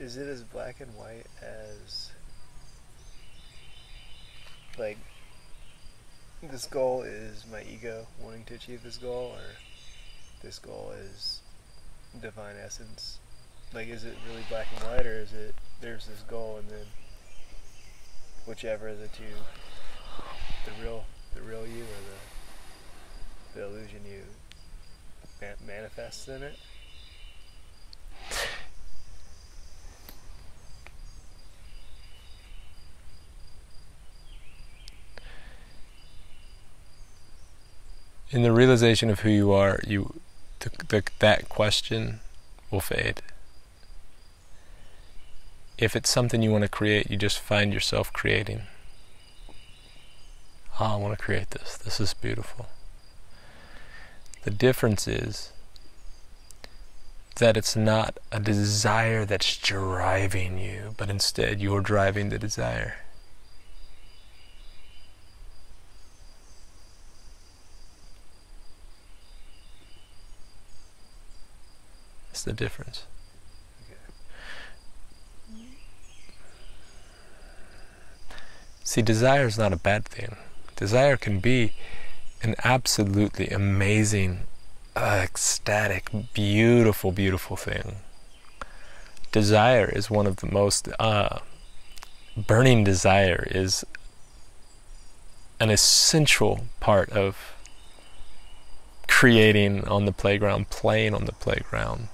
Is it as black and white as, like, this goal is my ego wanting to achieve this goal, or this goal is divine essence? Like, is it really black and white, or is it there's this goal and then whichever of the two, the real you or the illusion you manifests in it? In the realization of who you are, that question will fade. If it's something you want to create, you just find yourself creating. Oh, I want to create this. This is beautiful. The difference is that it's not a desire that's driving you, but instead you're driving the desire. That's the difference. Okay. See, desire is not a bad thing. Desire can be an absolutely amazing, ecstatic, beautiful, beautiful thing. Desire is one of the most burning desire is an essential part of creating on the playground, playing on the playground.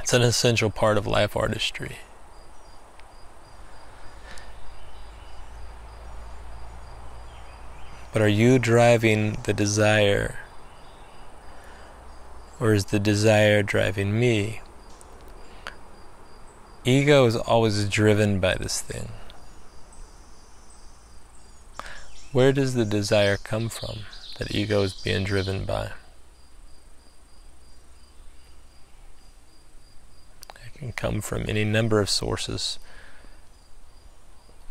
It's an essential part of life artistry. But are you driving the desire, or is the desire driving me? Ego is always driven by this thing. Where does the desire come from that ego is being driven by? Can come from any number of sources.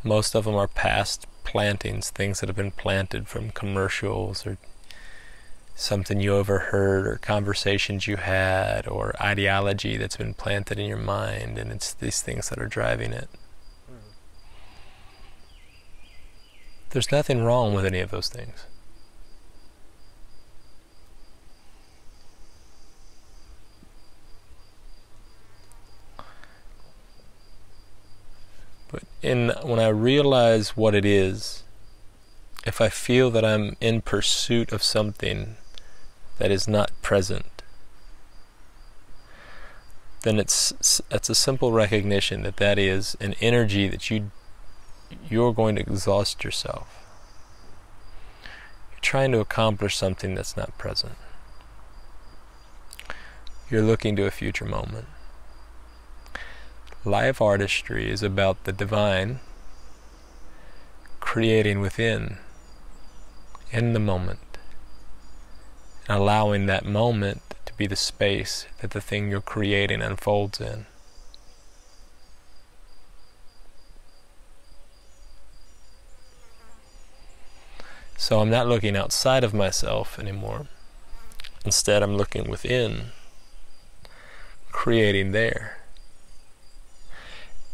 Most of them are past plantings, things that have been planted from commercials or something you overheard or conversations you had or ideology that's been planted in your mind, and it's these things that are driving it. There's nothing wrong with any of those things. But when I realize what it is, if I feel that I'm in pursuit of something that is not present, then it's a simple recognition that that is an energy that you're going to exhaust yourself. You're trying to accomplish something that's not present. You're looking to a future moment. Life artistry is about the divine creating within, in the moment, and allowing that moment to be the space that the thing you're creating unfolds in. So I'm not looking outside of myself anymore. Instead, I'm looking within, creating there.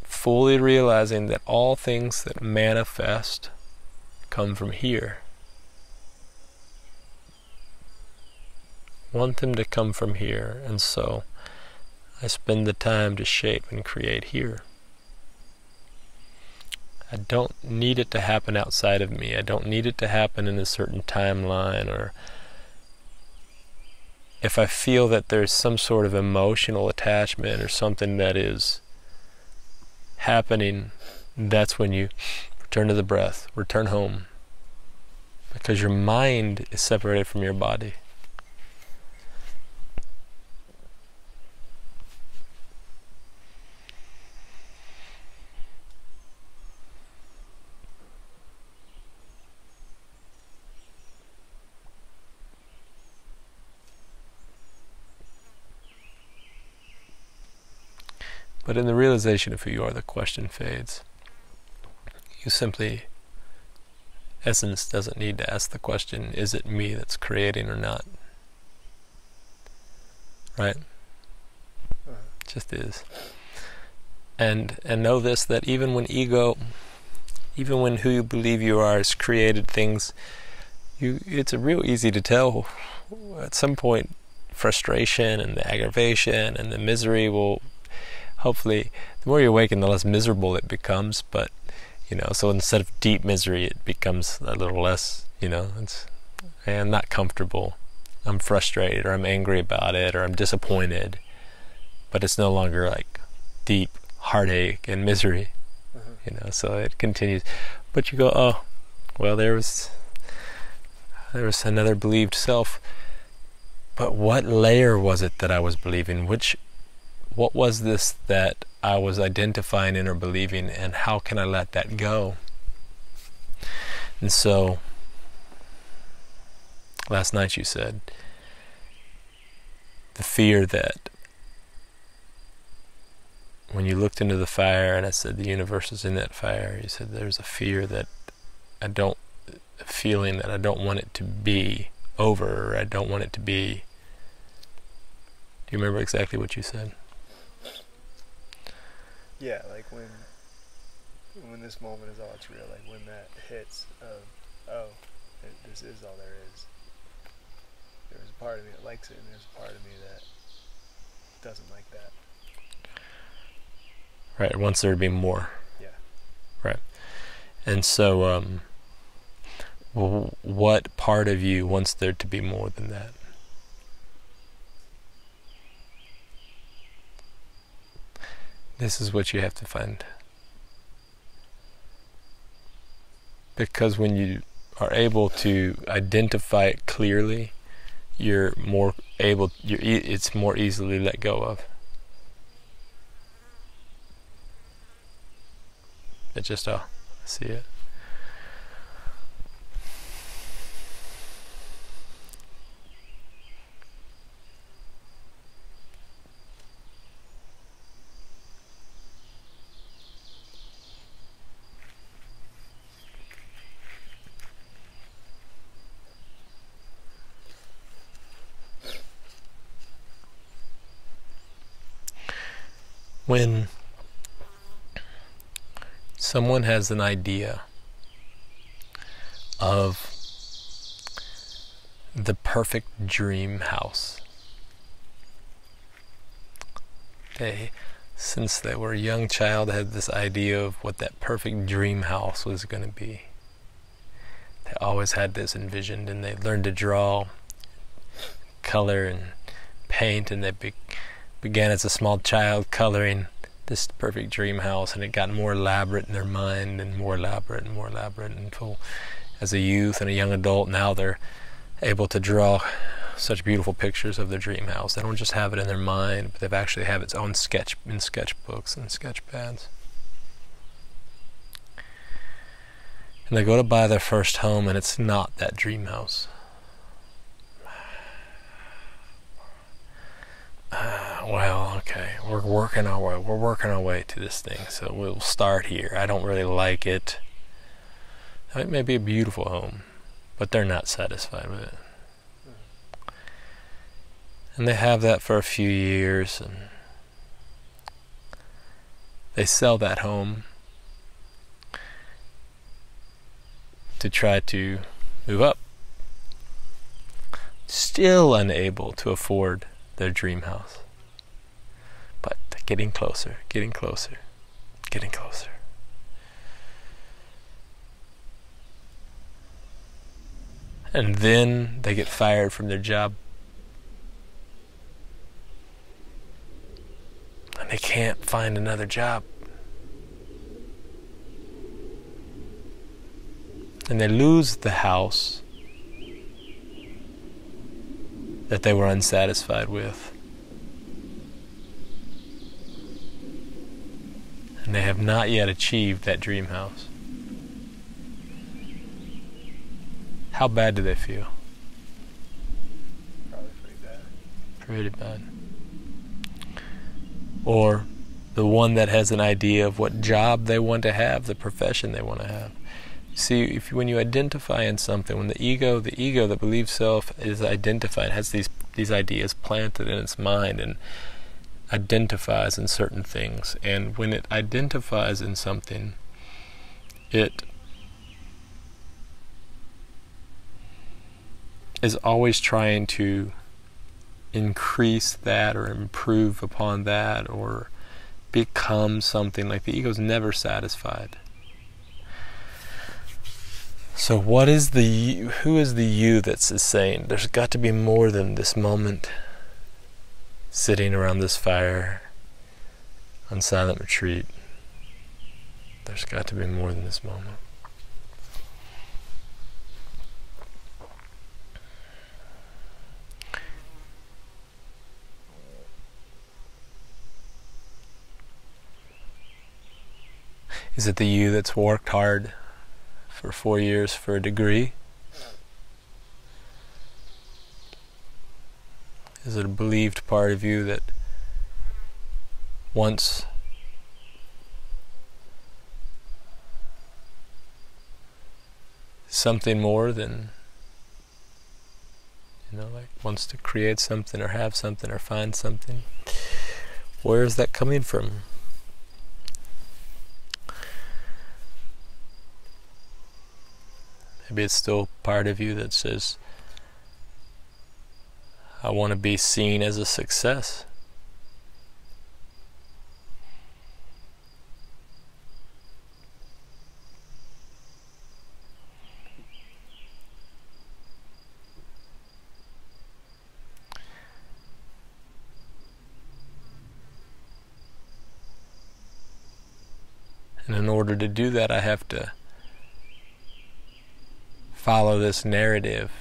Fully realizing that all things that manifest come from here. Want them to come from here, and so I spend the time to shape and create here. I don't need it to happen outside of me. I don't need it to happen in a certain timeline, or if I feel that there's some sort of emotional attachment or something that is happening, that's when you return to the breath, return home, because your mind is separated from your body. But in the realization of who you are, the question fades. You simply, essence doesn't need to ask the question, is it me that's creating or not? Right? It just is. And know this, that even when ego, even when who you believe you are has created things, it's real easy to tell. At some point, frustration and the aggravation and the misery will, hopefully, the more you awaken, the less miserable it becomes. But you know, so instead of deep misery, it becomes a little less. You know, it's, hey, I'm not comfortable, I'm frustrated, or I'm angry about it, or I'm disappointed. But it's no longer like deep heartache and misery. You know, so it continues. But you go, oh, well, there was another believed self. But what layer was it that I was believing? What was this that I was identifying in or believing, and how can I let that go? And so, last night you said, the fear that when you looked into the fire, and I said the universe is in that fire, you said there's a fear that a feeling that I don't want it to be over, or I don't want it to be. Do you remember exactly what you said? Yeah, like when this moment is all it's real, like when that hits of, oh, this is all there is. There's a part of me that likes it, and there's a part of me that doesn't like that. Right, wants there to be more. Yeah. Right. And so, what part of you wants there to be more than that? This is what you have to find. Because when you are able to identify it clearly, it's more easily let go of. It's just, oh, I see it. When someone has an idea of the perfect dream house, they, since they were a young child, had this idea of what that perfect dream house was going to be. They always had this envisioned, and they learned to draw, color, and paint, and they began as a small child coloring this perfect dream house, and it got more elaborate in their mind, and more elaborate and more elaborate, until as a youth and a young adult, now they're able to draw such beautiful pictures of their dream house. They don't just have it in their mind, but they've actually have its own sketch in sketchbooks and sketch pads. And they go to buy their first home, and it's not that dream house. Well, okay, we're working our way to this thing, so we'll start here. I don't really like it. It may be a beautiful home, but they're not satisfied with it. And they have that for a few years, and they sell that home to try to move up. Still unable to afford their dream house. But getting closer, getting closer, getting closer. And then they get fired from their job. And they can't find another job. And they lose the house that they were unsatisfied with. And they have not yet achieved that dream house. How bad do they feel? Probably pretty bad. Pretty bad. Or the one that has an idea of what job they want to have, the profession they want to have. See, when you identify in something, when the ego, the believed self, is identified, has these ideas planted in its mind, and identifies in certain things, and when it identifies in something, it is always trying to increase that or improve upon that or become something. Like the ego's never satisfied. So what is the, who is the you that's saying there's got to be more than this moment sitting around this fire on silent retreat? There's got to be more than this moment. Is it the you that's worked hard for 4 years for a degree? Is it a believed part of you that once something more than, you know, like wants to create something or have something or find something? Where is that coming from? Maybe it's still part of you that says, I want to be seen as a success. And in order to do that, I have to follow this narrative.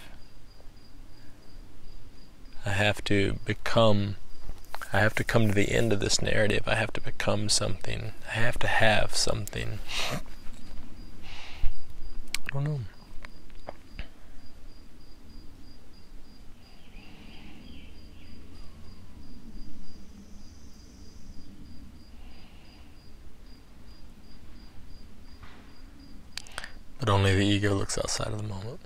I have to become, I have to come to the end of this narrative. I have to become something. I have to have something. I don't know. But only the ego looks outside of the moment.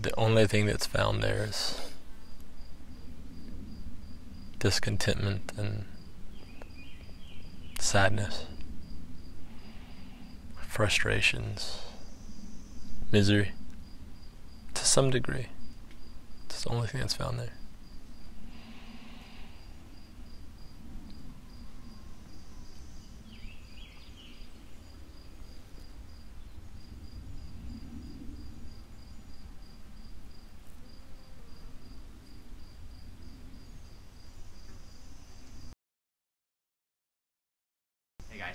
The only thing that's found there is discontentment and sadness, frustrations, misery, to some degree. It's the only thing that's found there.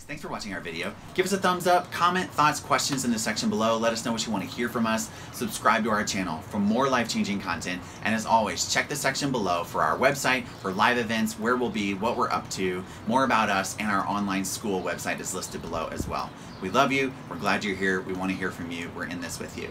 Thanks for watching our video. Give us a thumbs up, comment, thoughts, questions in the section below. Let us know what you want to hear from us. Subscribe to our channel for more life-changing content. And as always, check the section below for our website, for live events, where we'll be, what we're up to, more about us, and our online school website is listed below as well. We love you. We're glad you're here. We want to hear from you. We're in this with you.